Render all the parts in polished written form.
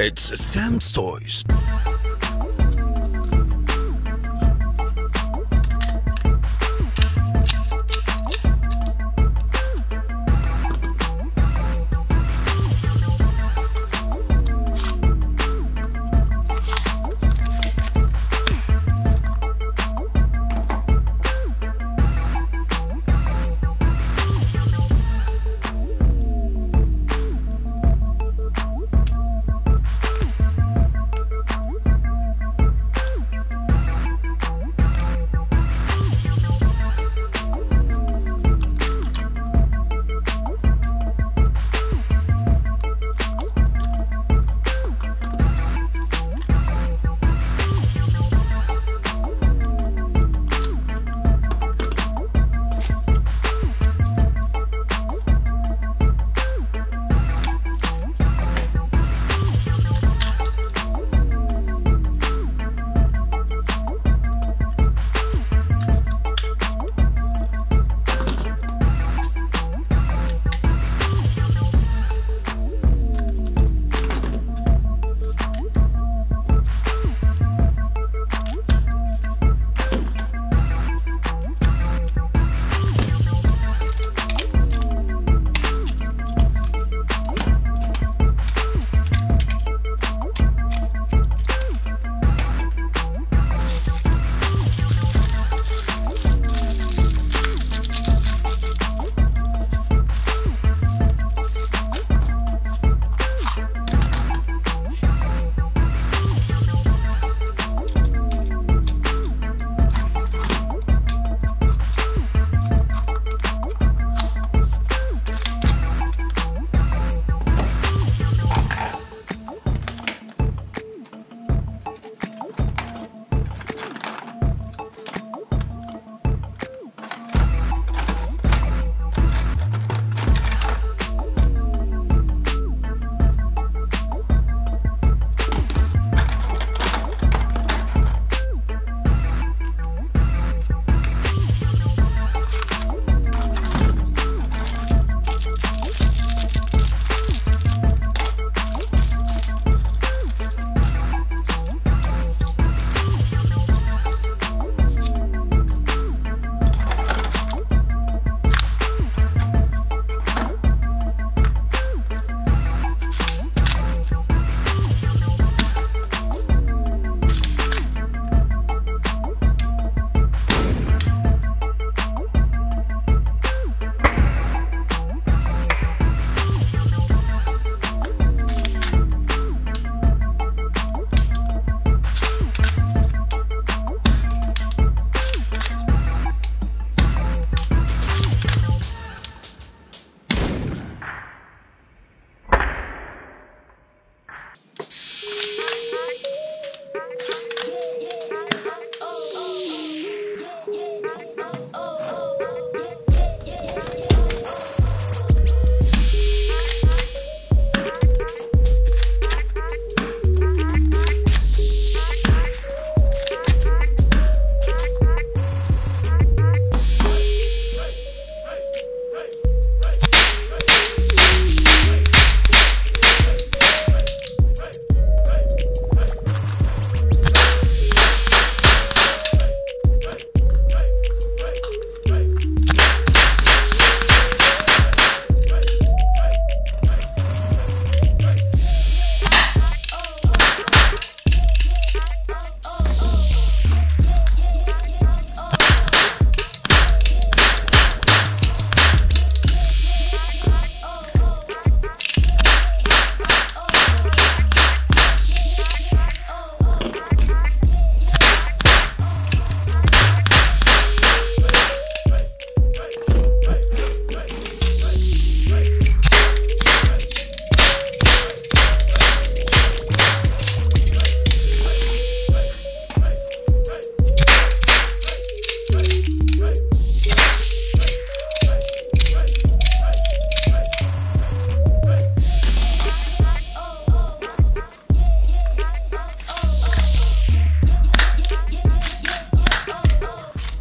It's Sam's Toys.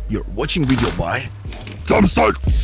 You're watching video by Thumbstart.